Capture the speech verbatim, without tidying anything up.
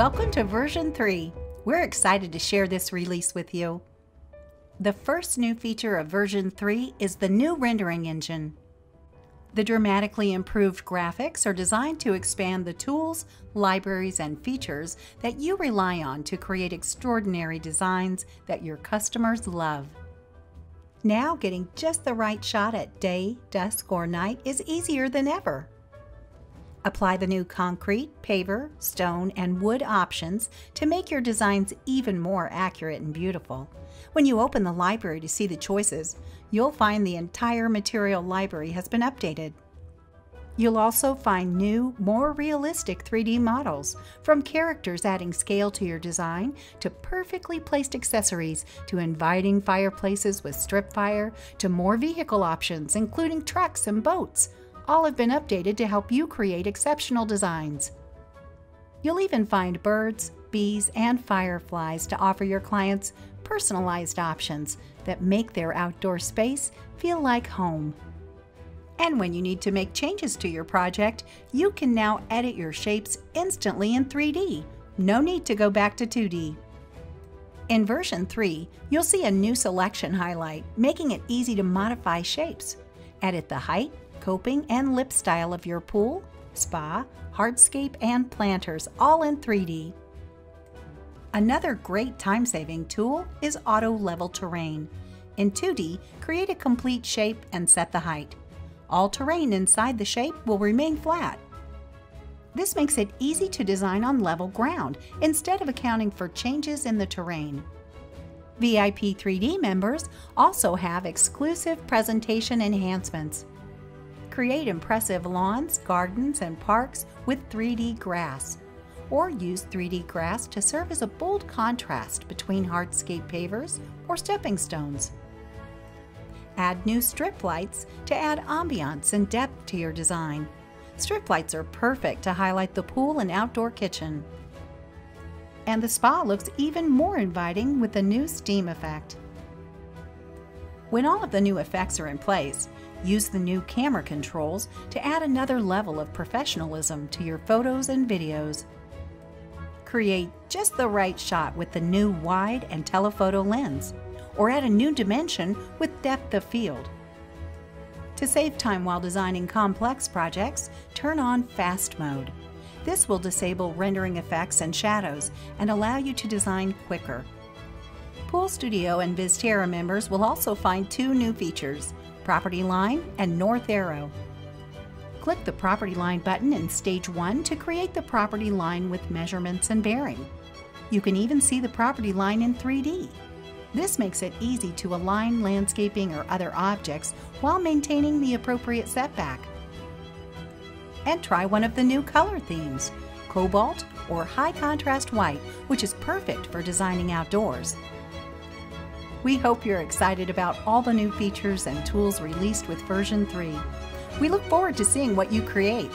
Welcome to version three. We're excited to share this release with you. The first new feature of version three is the new rendering engine. The dramatically improved graphics are designed to expand the tools, libraries, and features that you rely on to create extraordinary designs that your customers love. Now, getting just the right shot at day, dusk, or night is easier than ever. Apply the new concrete, paver, stone, and wood options to make your designs even more accurate and beautiful. When you open the library to see the choices, you'll find the entire material library has been updated. You'll also find new, more realistic three D models, from characters adding scale to your design, to perfectly placed accessories, to inviting fireplaces with strip fire, to more vehicle options, including trucks and boats. All have been updated to help you create exceptional designs. You'll even find birds, bees, and fireflies to offer your clients personalized options that make their outdoor space feel like home. And when you need to make changes to your project, you can now edit your shapes instantly in three D. No need to go back to two D. In version three, you'll see a new selection highlight, making it easy to modify shapes. Edit the height, coping, and lip style of your pool, spa, hardscape, and planters, all in three D. Another great time-saving tool is Auto Level Terrain. In two D, create a complete shape and set the height. All terrain inside the shape will remain flat. This makes it easy to design on level ground instead of accounting for changes in the terrain. V I P three D members also have exclusive presentation enhancements. Create impressive lawns, gardens, and parks with three D grass, or use three D grass to serve as a bold contrast between hardscape pavers or stepping stones. Add new strip lights to add ambiance and depth to your design. Strip lights are perfect to highlight the pool and outdoor kitchen. And the spa looks even more inviting with the new steam effect. When all of the new effects are in place, use the new camera controls to add another level of professionalism to your photos and videos. Create just the right shot with the new wide and telephoto lens, or add a new dimension with depth of field. To save time while designing complex projects, turn on Fast Mode. This will disable rendering effects and shadows and allow you to design quicker. Pool Studio and VizTerra members will also find two new features: Property Line and North Arrow. Click the Property Line button in Stage one to create the property line with measurements and bearing. You can even see the property line in three D. This makes it easy to align landscaping or other objects while maintaining the appropriate setback. And try one of the new color themes, Cobalt or High Contrast White, which is perfect for designing outdoors. We hope you're excited about all the new features and tools released with version three. We look forward to seeing what you create.